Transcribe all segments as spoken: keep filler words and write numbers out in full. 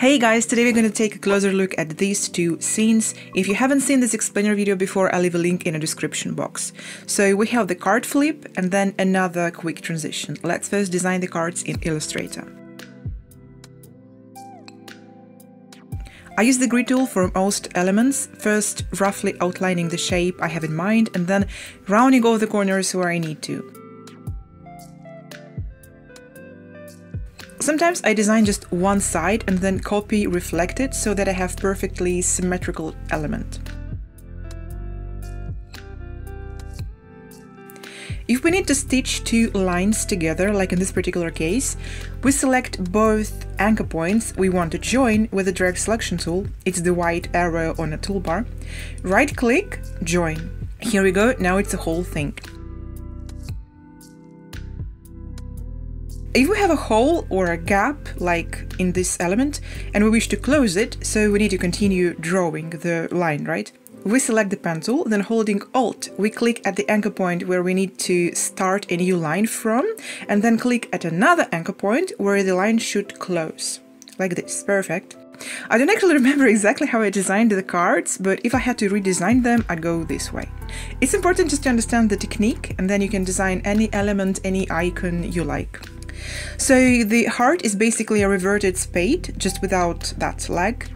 Hey guys, today we're going to take a closer look at these two scenes. If you haven't seen this explainer video before, I'll leave a link in the description box. So we have the card flip and then another quick transition. Let's first design the cards in Illustrator. I use the grid tool for most elements, first roughly outlining the shape I have in mind and then rounding off the corners where I need to. Sometimes I design just one side and then copy reflect it so that I have perfectly symmetrical element. If we need to stitch two lines together, like in this particular case, we select both anchor points we want to join with the direct selection tool. It's the white arrow on a toolbar. Right click, join. Here we go, now it's a whole thing. If we have a hole or a gap, like in this element, and we wish to close it, so we need to continue drawing the line, right? We select the pen tool, then holding Alt, we click at the anchor point where we need to start a new line from, and then click at another anchor point where the line should close. Like this, perfect. I don't actually remember exactly how I designed the cards, but if I had to redesign them, I'd go this way. It's important just to understand the technique, and then you can design any element, any icon you like. So the heart is basically a reverted spade, just without that lag.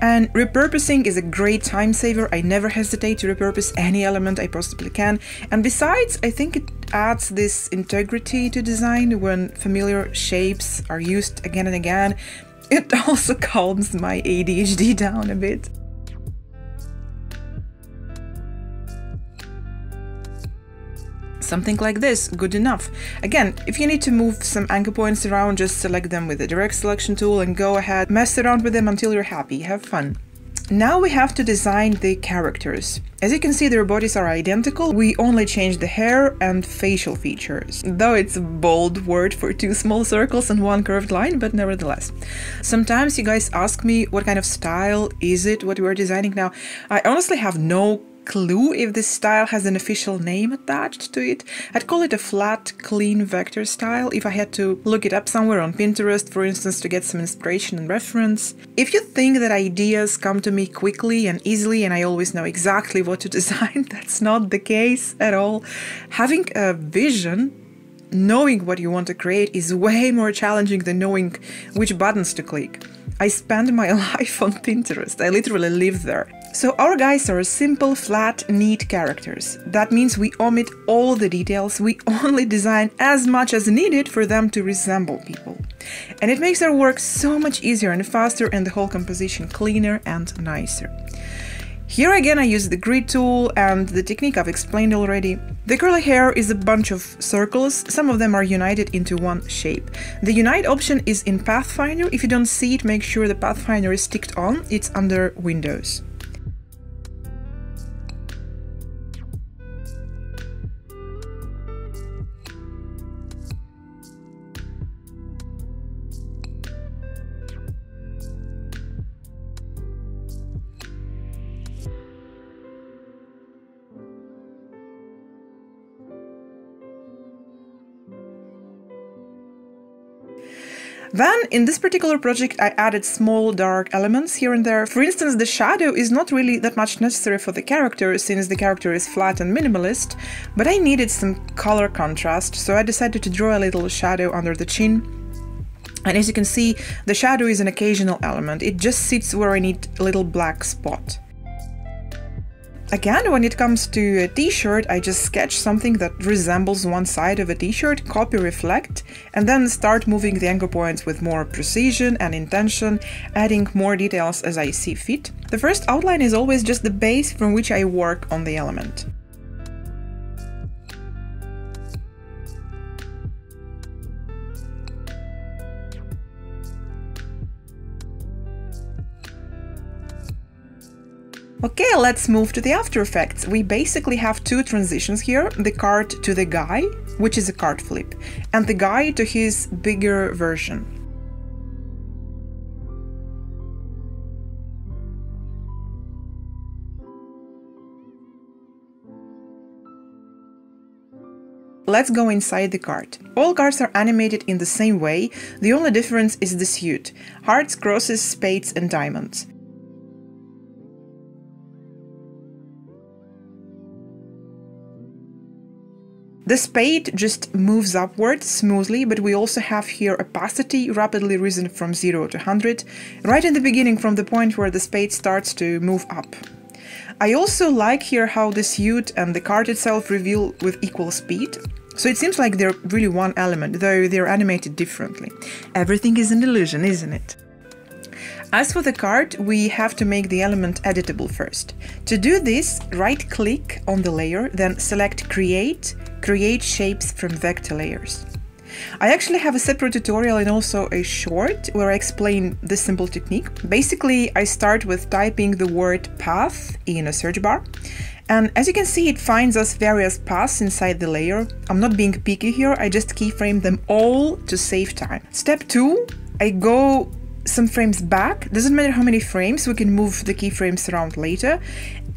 And repurposing is a great time saver. I never hesitate to repurpose any element I possibly can. And besides, I think it adds this integrity to design when familiar shapes are used again and again. It also calms my A D H D down a bit. Something like this, good enough. Again, if you need to move some anchor points around, just select them with the direct selection tool and go ahead, mess around with them until you're happy, have fun. Now we have to design the characters. As you can see, their bodies are identical, we only change the hair and facial features. Though it's a bold word for two small circles and one curved line, but nevertheless. Sometimes you guys ask me what kind of style is it, what we're designing now. I honestly have no clue if this style has an official name attached to it. I'd call it a flat, clean vector style if I had to look it up somewhere on Pinterest, for instance, to get some inspiration and reference. If you think that ideas come to me quickly and easily and I always know exactly what to design, that's not the case at all. Having a vision, knowing what you want to create is way more challenging than knowing which buttons to click. I spend my life on Pinterest, I literally live there. So our guys are simple, flat, neat characters. That means we omit all the details, we only design as much as needed for them to resemble people. And it makes our work so much easier and faster and the whole composition cleaner and nicer. Here again I use the grid tool and the technique I've explained already. The curly hair is a bunch of circles, some of them are united into one shape. The unite option is in Pathfinder. If you don't see it, make sure the Pathfinder is ticked on, it's under Windows. Then, in this particular project, I added small dark elements here and there. For instance, the shadow is not really that much necessary for the character, since the character is flat and minimalist, but I needed some color contrast, so I decided to draw a little shadow under the chin. And as you can see, the shadow is an occasional element, it just sits where I need a little black spot. Again, when it comes to a t-shirt, I just sketch something that resembles one side of a t-shirt, copy reflect, and then start moving the anchor points with more precision and intention, adding more details as I see fit. The first outline is always just the base from which I work on the element. Okay, let's move to the After Effects. We basically have two transitions here, the card to the guy, which is a card flip, and the guy to his bigger version. let's go inside the card. All cards are animated in the same way, the only difference is the suit – hearts, crosses, spades and diamonds. The spade just moves upwards smoothly, but we also have here opacity, rapidly risen from zero to one hundred, right in the beginning from the point where the spade starts to move up. I also like here how the suit and the card itself reveal with equal speed, so it seems like they're really one element, though they're animated differently. Everything is an illusion, isn't it? As for the card, we have to make the element editable first. To do this, right-click on the layer, then select Create, Create Shapes from Vector Layers. I actually have a separate tutorial and also a short where I explain this simple technique. Basically, I start with typing the word path in a search bar. And as you can see, it finds us various paths inside the layer. I'm not being picky here, I just keyframe them all to save time. Step two, I go some frames back, doesn't matter how many frames, we can move the keyframes around later,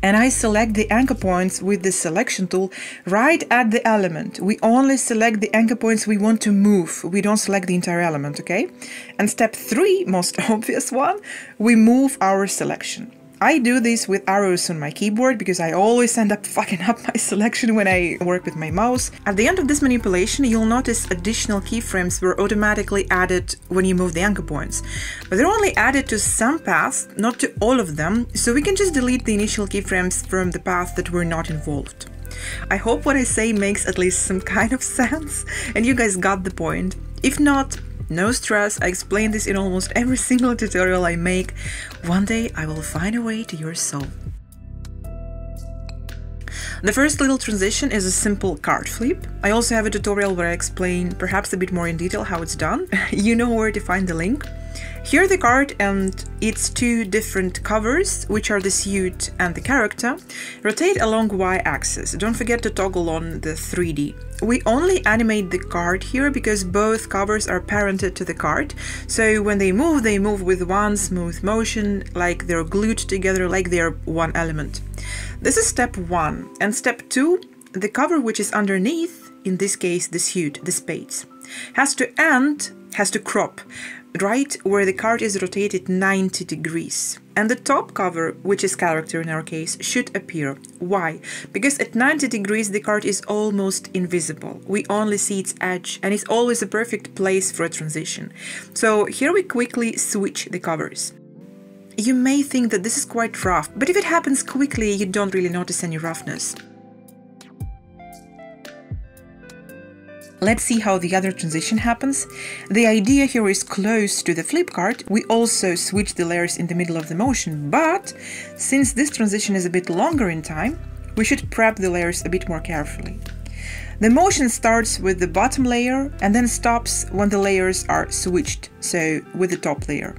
and I select the anchor points with the selection tool right at the element. We only select the anchor points we want to move, we don't select the entire element, okay? And step three, most obvious one, we move our selection. I do this with arrows on my keyboard because I always end up fucking up my selection when I work with my mouse. At the end of this manipulation, you'll notice additional keyframes were automatically added when you move the anchor points. But they're only added to some paths, not to all of them, so we can just delete the initial keyframes from the path that were not involved. I hope what I say makes at least some kind of sense, and you guys got the point. If not, no stress, I explain this in almost every single tutorial I make. One day I will find a way to your soul. The first little transition is a simple card flip. I also have a tutorial where I explain perhaps a bit more in detail how it's done. You know where to find the link. Here the card and its two different covers, which are the suit and the character, rotate along y-axis. Don't forget to toggle on the three D. We only animate the card here because both covers are parented to the card, so when they move, they move with one smooth motion, like they're glued together, like they're one element. This is step one, and step two, the cover which is underneath, in this case the suit, the spades, has to end, has to crop, right where the card is rotated ninety degrees. And the top cover, which is character in our case, should appear. Why? Because at ninety degrees the card is almost invisible. We only see its edge, and it's always a perfect place for a transition. So here we quickly switch the covers. You may think that this is quite rough, but if it happens quickly, you don't really notice any roughness. Let's see how the other transition happens. The idea here is close to the flip card. We also switch the layers in the middle of the motion, but since this transition is a bit longer in time, we should prep the layers a bit more carefully. The motion starts with the bottom layer and then stops when the layers are switched, so with the top layer.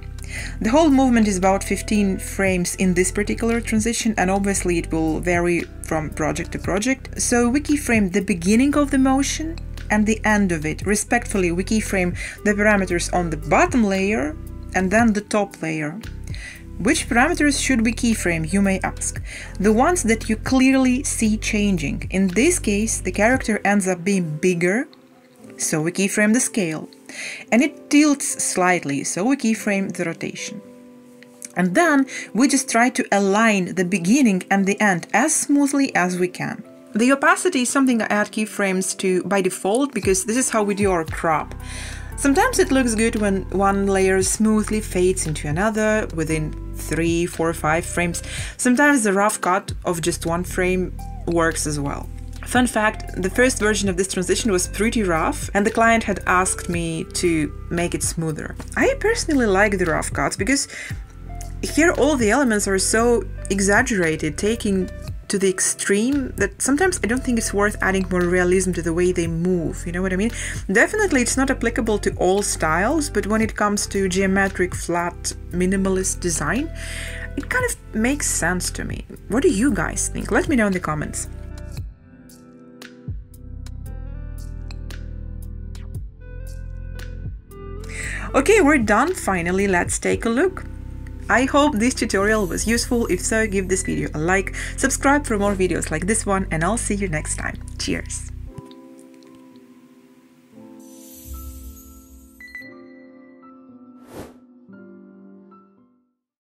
The whole movement is about fifteen frames in this particular transition, and obviously it will vary from project to project. So we keyframe the beginning of the motion and the end of it. Respectfully, we keyframe the parameters on the bottom layer and then the top layer. Which parameters should we keyframe, you may ask? The ones that you clearly see changing. In this case, the character ends up being bigger, so we keyframe the scale. And it tilts slightly, so we keyframe the rotation. And then we just try to align the beginning and the end as smoothly as we can. The opacity is something I add keyframes to by default, because this is how we do our crop. Sometimes it looks good when one layer smoothly fades into another within three, four, five frames. Sometimes the rough cut of just one frame works as well. Fun fact, the first version of this transition was pretty rough, and the client had asked me to make it smoother. I personally like the rough cuts because here all the elements are so exaggerated, taking to the extreme, that sometimes I don't think it's worth adding more realism to the way they move, you know what I mean? Definitely it's not applicable to all styles, but when it comes to geometric, flat, minimalist design, it kind of makes sense to me. What do you guys think? Let me know in the comments. Okay, we're done finally, let's take a look. I hope this tutorial was useful. If so, give this video a like, subscribe for more videos like this one, and I'll see you next time. Cheers!